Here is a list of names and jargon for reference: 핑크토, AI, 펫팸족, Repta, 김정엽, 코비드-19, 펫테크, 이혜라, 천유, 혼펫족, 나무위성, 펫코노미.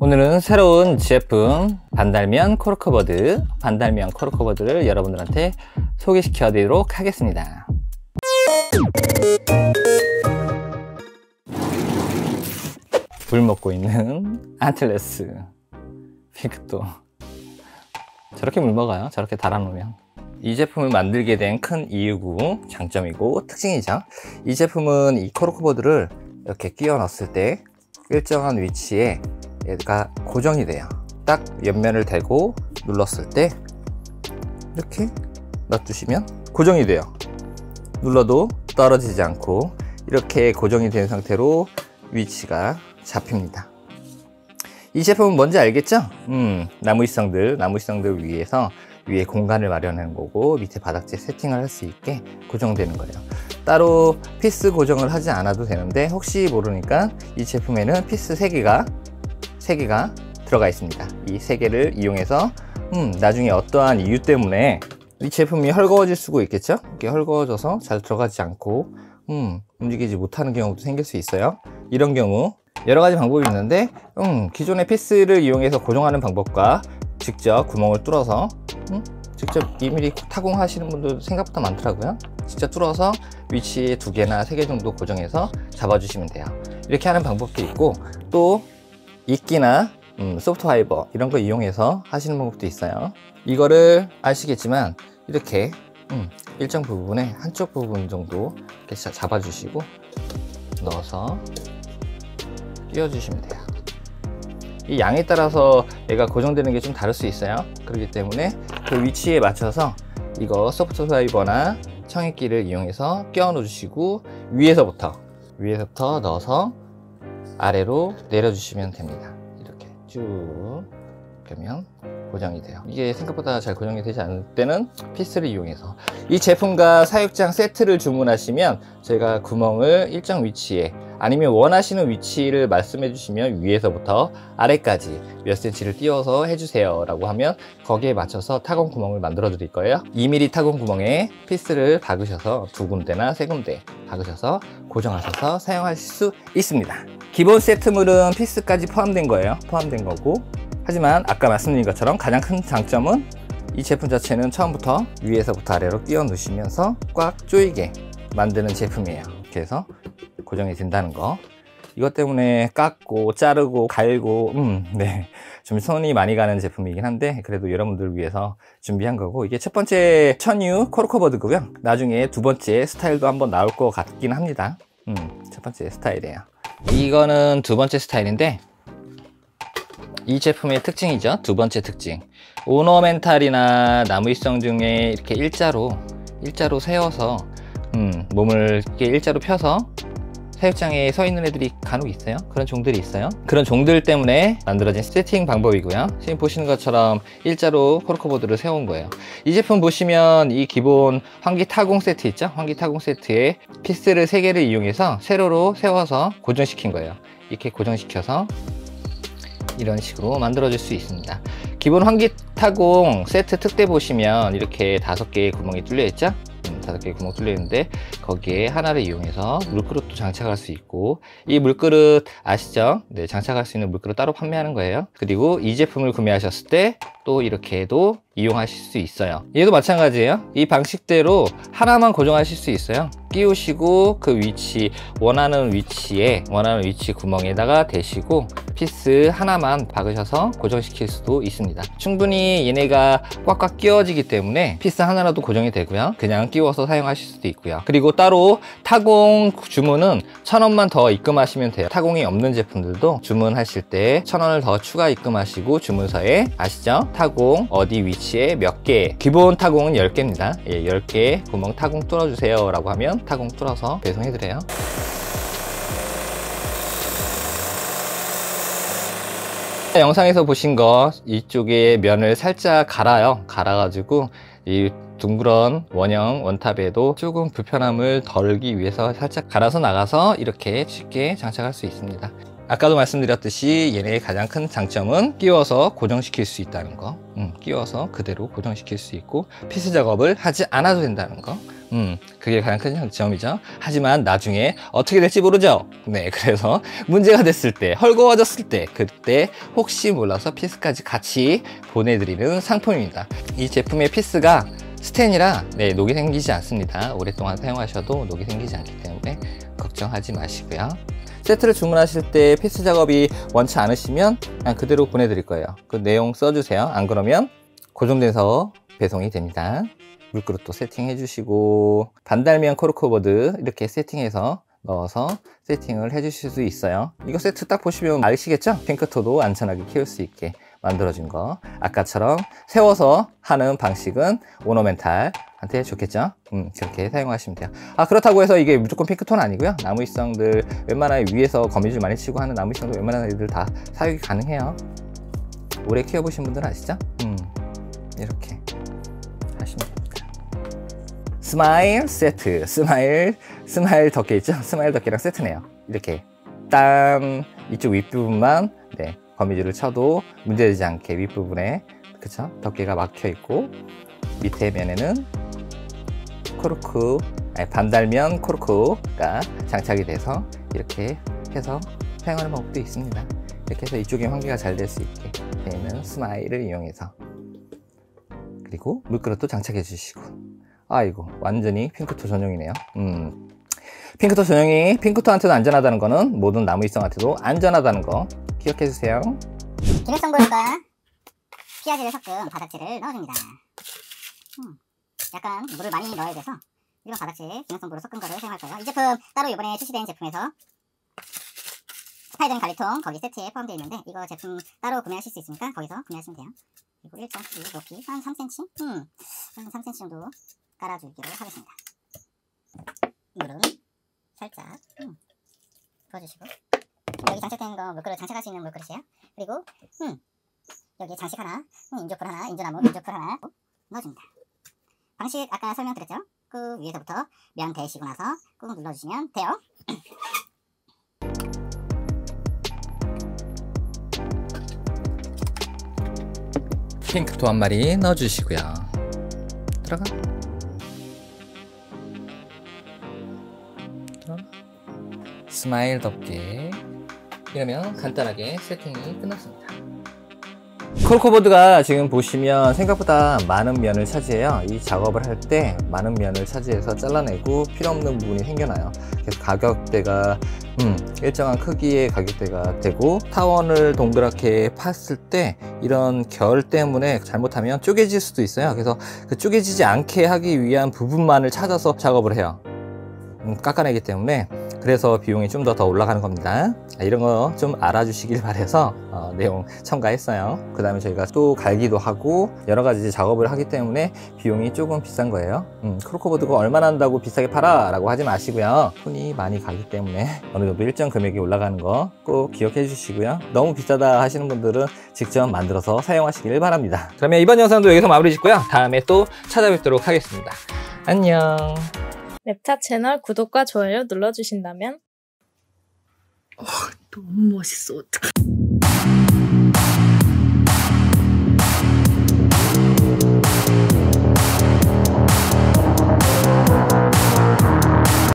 오늘은 새로운 제품 반달면 코르크버드를 여러분들한테 소개시켜 드리도록 하겠습니다. 굴 먹고 있는 안틸레스 핑크토. 저렇게 물 먹어요. 저렇게 달아놓으면. 이 제품을 만들게 된 큰 이유고 장점이고 특징이죠. 이 제품은 이 코르크보드를 이렇게 끼워 넣었을 때 일정한 위치에 얘가 고정이 돼요. 딱 옆면을 대고 눌렀을 때 이렇게 놔두시면 고정이 돼요. 눌러도 떨어지지 않고 이렇게 고정이 된 상태로 위치가 잡힙니다. 이 제품은 뭔지 알겠죠? 나무위성들 위에 공간을 마련한 거고 밑에 바닥재 세팅을 할 수 있게 고정되는 거예요. 따로 피스 고정을 하지 않아도 되는데 혹시 모르니까 이 제품에는 피스 3개가 들어가 있습니다. 이 3개를 이용해서 나중에 어떠한 이유 때문에 이 제품이 헐거워질 수가 있겠죠? 이렇게 헐거워져서 잘 들어가지 않고 움직이지 못하는 경우도 생길 수 있어요. 이런 경우 여러 가지 방법이 있는데 기존의 피스를 이용해서 고정하는 방법과 직접 구멍을 뚫어서 직접 2mm 타공하시는 분들 생각보다 많더라고요. 직접 뚫어서 위치에 2개나 3개 정도 고정해서 잡아주시면 돼요. 이렇게 하는 방법도 있고 또 이끼나 소프트 파이버 이런 거 이용해서 하시는 방법도 있어요. 이거를 아시겠지만 이렇게 일정 부분에 한쪽 부분 정도 이렇게 잡아주시고 넣어서 끼워주시면 돼요. 이 양에 따라서 얘가 고정되는 게 좀 다를 수 있어요. 그렇기 때문에 그 위치에 맞춰서 이거 소프트 파이버나 청액기를 이용해서 끼워 넣어주시고 위에서부터 넣어서 아래로 내려주시면 됩니다. 이렇게 쭉 그러면 고정이 돼요. 이게 생각보다 잘 고정이 되지 않을 때는 피스를 이용해서 이 제품과 사육장 세트를 주문하시면 저희가 구멍을 일정 위치에 아니면 원하시는 위치를 말씀해 주시면 위에서부터 아래까지 몇 cm를 띄워서 해주세요 라고 하면 거기에 맞춰서 타공 구멍을 만들어 드릴 거예요. 2mm 타공 구멍에 피스를 박으셔서 2군데나 3군데 박으셔서 고정하셔서 사용하실 수 있습니다. 기본 세트물은 피스까지 포함된 거예요. 포함된 거고 하지만 아까 말씀드린 것처럼 가장 큰 장점은 이 제품 자체는 처음부터 위에서부터 아래로 끼워 넣으시면서 꽉 조이게 만드는 제품이에요. 이렇게 해서 고정이 된다는 거. 이것 때문에 깎고 자르고 갈고 좀 손이 많이 가는 제품이긴 한데 그래도 여러분들을 위해서 준비한 거고 이게 첫 번째 천유 코르크버드고요. 나중에 두 번째 스타일도 한번 나올 것 같긴 합니다. 첫 번째 스타일이에요. 이거는 두 번째 스타일인데 이 제품의 특징이죠. 두 번째 특징. 오너멘탈이나 나무위성 중에 이렇게 일자로 세워서 몸을 이렇게 일자로 펴서 사육장에 서 있는 애들이 간혹 있어요. 그런 종들이 있어요. 그런 종들 때문에 만들어진 세팅 방법이고요. 지금 보시는 것처럼 일자로 코르크보드를 세운 거예요. 이 제품 보시면 이 기본 환기 타공 세트 있죠? 환기 타공 세트에 피스를 3개를 이용해서 세로로 세워서 고정시킨 거예요. 이렇게 고정시켜서 이런 식으로 만들어 줄 수 있습니다. 기본 환기 타공 세트 특대 보시면 이렇게 5개의 구멍이 뚫려 있죠? 5개의 구멍 뚫려 있는데 거기에 하나를 이용해서 물그릇도 장착할 수 있고 이 물그릇 아시죠? 네, 장착할 수 있는 물그릇 따로 판매하는 거예요. 그리고 이 제품을 구매하셨을 때 또 이렇게도 이용하실 수 있어요. 얘도 마찬가지예요. 이 방식대로 하나만 고정하실 수 있어요. 끼우시고 그 위치 원하는 위치 구멍에다가 대시고 피스 하나만 박으셔서 고정시킬 수도 있습니다. 충분히 얘네가 꽉꽉 끼워지기 때문에 피스 하나라도 고정이 되고요. 그냥 끼워서 사용하실 수도 있고요. 그리고 따로 타공 주문은 1,000원만 더 입금하시면 돼요. 타공이 없는 제품들도 주문하실 때 1,000원을 더 추가 입금하시고 주문서에 아시죠? 타공 어디 위치에 몇 개, 기본 타공은 10개입니다. 예, 10개 구멍 타공 뚫어주세요 라고 하면 타공 뚫어서 배송해드려요. 영상에서 보신 거 이쪽에 면을 살짝 갈아요. 갈아가지고 이 둥그런 원형 원탑에도 조금 불편함을 덜기 위해서 살짝 갈아서 나가서 이렇게 쉽게 장착할 수 있습니다. 아까도 말씀드렸듯이 얘네의 가장 큰 장점은 끼워서 고정시킬 수 있다는 거. 끼워서 그대로 고정시킬 수 있고 피스 작업을 하지 않아도 된다는 거. 그게 가장 큰 장점이죠. 하지만 나중에 어떻게 될지 모르죠. 네, 그래서 문제가 됐을 때, 헐거워졌을 때, 그때 혹시 몰라서 피스까지 같이 보내드리는 상품입니다. 이 제품의 피스가 스텐이라 네, 녹이 생기지 않습니다. 오랫동안 사용하셔도 녹이 생기지 않기 때문에 걱정하지 마시고요. 세트를 주문하실 때 피스 작업이 원치 않으시면 그냥 그대로 보내드릴 거예요. 그 내용 써주세요. 안 그러면 고정돼서 배송이 됩니다. 물그릇도 세팅해 주시고 반달면 코르크보드 이렇게 세팅해서 넣어서 세팅을 해 주실 수 있어요. 이거 세트 딱 보시면 아시겠죠? 핑크토도 안전하게 키울 수 있게 만들어준 거. 아까처럼 세워서 하는 방식은 오너멘탈한테 좋겠죠? 그렇게 사용하시면 돼요. 아, 그렇다고 해서 이게 무조건 핑크토는 아니고요. 나무위성들 웬만하면 위에서 거미줄 많이 치고 하는 나무위성도 웬만한 애들 다 사육이 가능해요. 오래 키워보신 분들은 아시죠? 이렇게 하시면 됩니다. 스마일 세트, 스마일 덮개 있죠? 스마일 덮개랑 세트네요. 이렇게 땀 이쪽 윗부분만 네, 거미줄을 쳐도 문제되지 않게 윗부분에 그쵸? 덮개가 막혀있고 밑에 면에는 코르크, 아니 반달면 코르크가 장착이 돼서 이렇게 해서 사용하는 방법도 있습니다. 이렇게 해서 이쪽에 환기가 잘 될 수 있게 되어 있는 스마일을 이용해서 그리고 물그릇도 장착해 주시고 아이고 완전히 핑크토 전용이네요. 핑크토 전용이 핑크토한테도 안전하다는 거는 모든 나무위성한테도 안전하다는 거 기억해주세요. 기능성 고열과 피아질을 섞은 바닥재를 넣어줍니다. 약간 물을 많이 넣어야 돼서 일반 바닥재에 기능성 고를 섞은 거를 사용할 거예요. 이 제품 따로 이번에 출시된 제품에서 스파이더링 관리통 거기 세트에 포함되어 있는데 이거 제품 따로 구매하실 수 있으니까 거기서 구매하시면 돼요. 그리고 1.5 높이 한 3cm? 한 3cm 정도 깔아주기로 하겠습니다. 물은 살짝 부어주시고 여기 장착된 거 물그릇 장착할 수 있는 물그릇이에요. 그리고 여기 장식 하나, 인조풀 하나, 인조나무, 인조풀 하나 넣어줍니다. 방식 아까 설명드렸죠? 꾹 위에서부터 면 대시고 나서 꾹 눌러주시면 돼요. 핑크토 한 마리 넣어주시고요. 들어가. 스마일 덮개. 이러면 간단하게 세팅이 끝났습니다. 코르크보드가 지금 보시면 생각보다 많은 면을 차지해요. 이 작업을 할 때 많은 면을 차지해서 잘라내고 필요없는 부분이 생겨나요. 그래서 가격대가 일정한 크기의 가격대가 되고 타원을 동그랗게 팠을 때 이런 결 때문에 잘못하면 쪼개질 수도 있어요. 그래서 그 쪼개지지 않게 하기 위한 부분만을 찾아서 작업을 해요. 깎아내기 때문에 그래서 비용이 좀 더 올라가는 겁니다. 이런 거 좀 알아주시길 바래서 내용 첨가했어요. 그 다음에 저희가 또 갈기도 하고 여러 가지 작업을 하기 때문에 비용이 조금 비싼 거예요. 크로커보드가 얼마나 한다고 비싸게 팔아 라고 하지 마시고요. 손이 많이 가기 때문에 어느 정도 일정 금액이 올라가는 거 꼭 기억해 주시고요. 너무 비싸다 하시는 분들은 직접 만들어서 사용하시길 바랍니다. 그러면 이번 영상도 여기서 마무리 짓고요. 다음에 또 찾아뵙도록 하겠습니다. 안녕. 랩타 채널 구독과 좋아요 눌러주신다면 너무 멋있어. 어떡해.